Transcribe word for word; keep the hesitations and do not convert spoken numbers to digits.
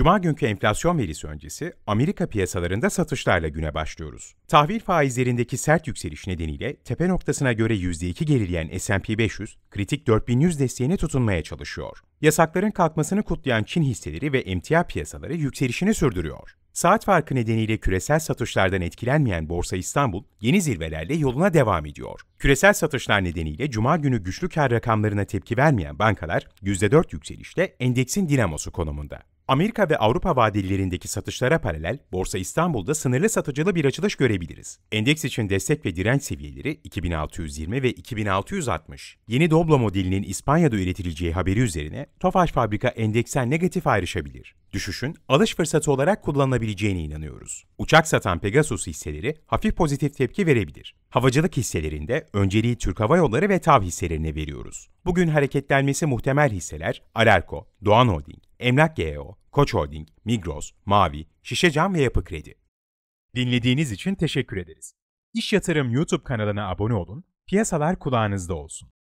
Cuma günkü enflasyon verisi öncesi Amerika piyasalarında satışlarla güne başlıyoruz. Tahvil faizlerindeki sert yükseliş nedeniyle tepe noktasına göre yüzde iki gerileyen S and P beş yüz, kritik dört bin yüz desteğini tutunmaya çalışıyor. Yasakların kalkmasını kutlayan Çin hisseleri ve emtia piyasaları yükselişini sürdürüyor. Saat farkı nedeniyle küresel satışlardan etkilenmeyen Borsa İstanbul, yeni zirvelerle yoluna devam ediyor. Küresel satışlar nedeniyle Cuma günü güçlü kar rakamlarına tepki vermeyen bankalar, yüzde dört yükselişte endeksin dinamosu konumunda. Amerika ve Avrupa vadelilerindeki satışlara paralel, Borsa İstanbul'da sınırlı satıcılı bir açılış görebiliriz. Endeks için destek ve direnç seviyeleri iki bin altı yüz yirmi ve iki bin altı yüz altmış. Yeni Doblo modelinin İspanya'da üretileceği haberi üzerine Tofaş fabrika endeksten negatif ayrışabilir. Düşüşün alış fırsatı olarak kullanılabileceğine inanıyoruz. Uçak satan Pegasus hisseleri hafif pozitif tepki verebilir. Havacılık hisselerinde önceliği Türk Hava Yolları ve TAV hisselerine veriyoruz. Bugün hareketlenmesi muhtemel hisseler Alarko, Doğan Holding, Emlak G Y O, Koç Holding, Migros, Mavi, Şişecam ve Yapı Kredi. Dinlediğiniz için teşekkür ederiz. İş Yatırım YouTube kanalına abone olun, piyasalar kulağınızda olsun.